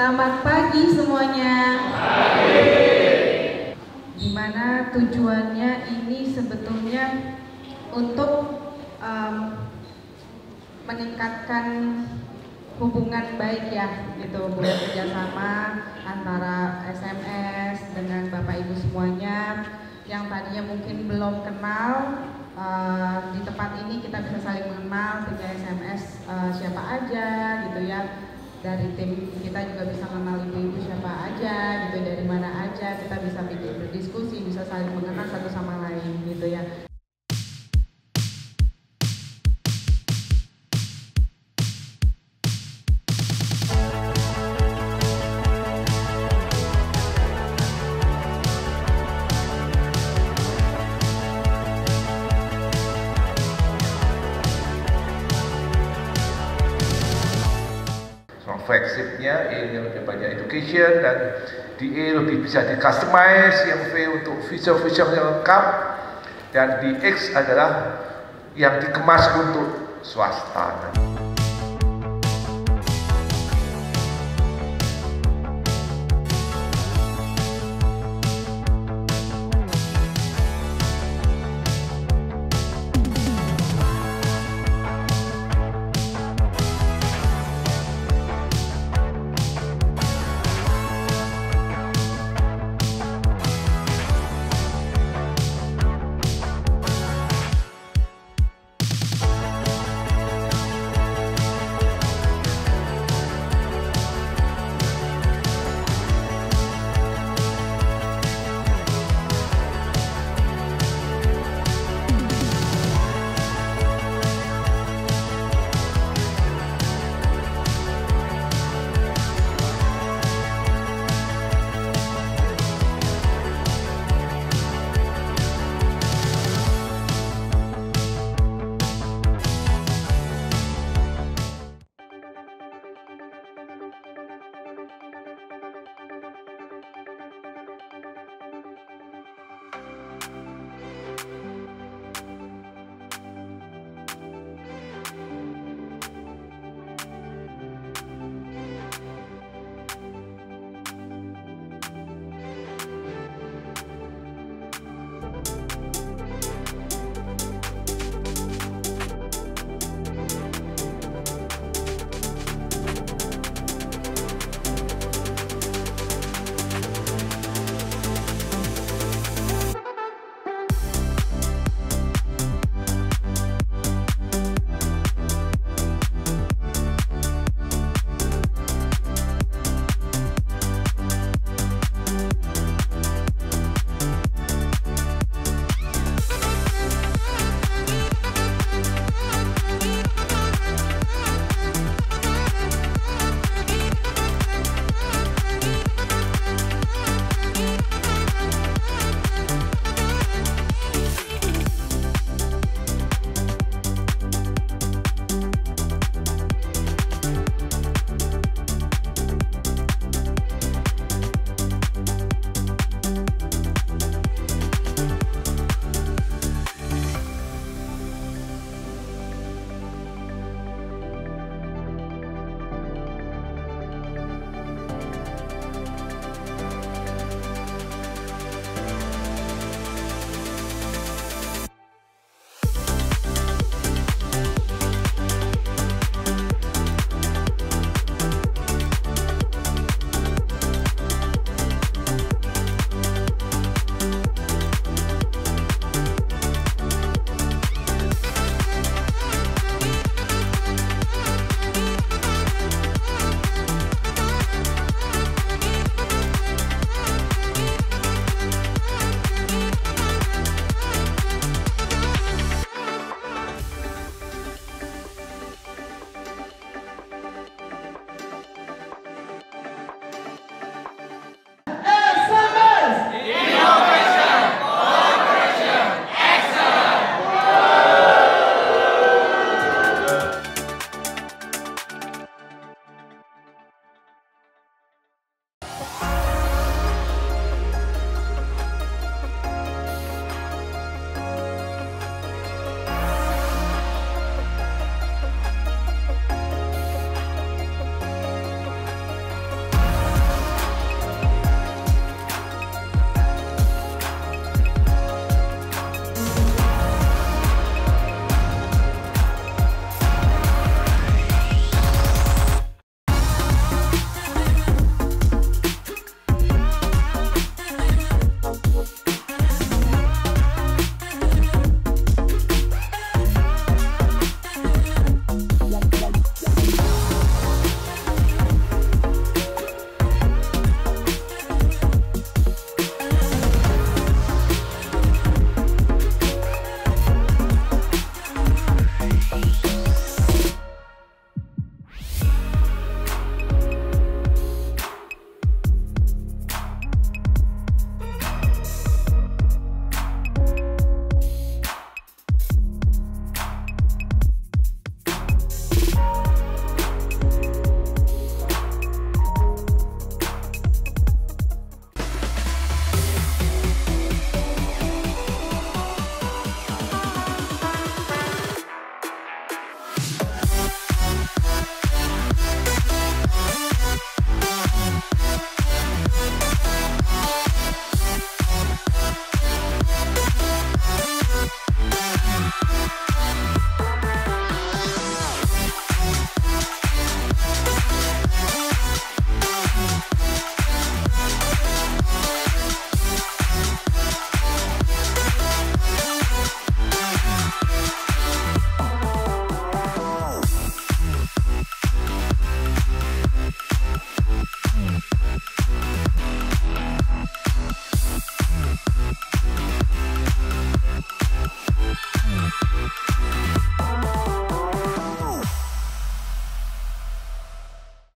Selamat pagi semuanya. Gimana tujuannya ini sebetulnya untuk meningkatkan hubungan baik ya, gitu, buat kerjasama antara SMS dengan Bapak Ibu semuanya yang tadinya mungkin belum kenal. Di tempat ini kita bisa saling mengenal via SMS siapa aja gitu ya. Dari tim kita juga bisa mengenal ibu-ibu siapa aja gitu, dari mana aja kita bisa berdiskusi, bisa saling mengenal satu sama lain gitu ya. Flagshipnya ini lebih banyak education dan di E lebih bisa di customize, yang V untuk feature-feature yang lengkap, dan di X adalah yang dikemas untuk swasta.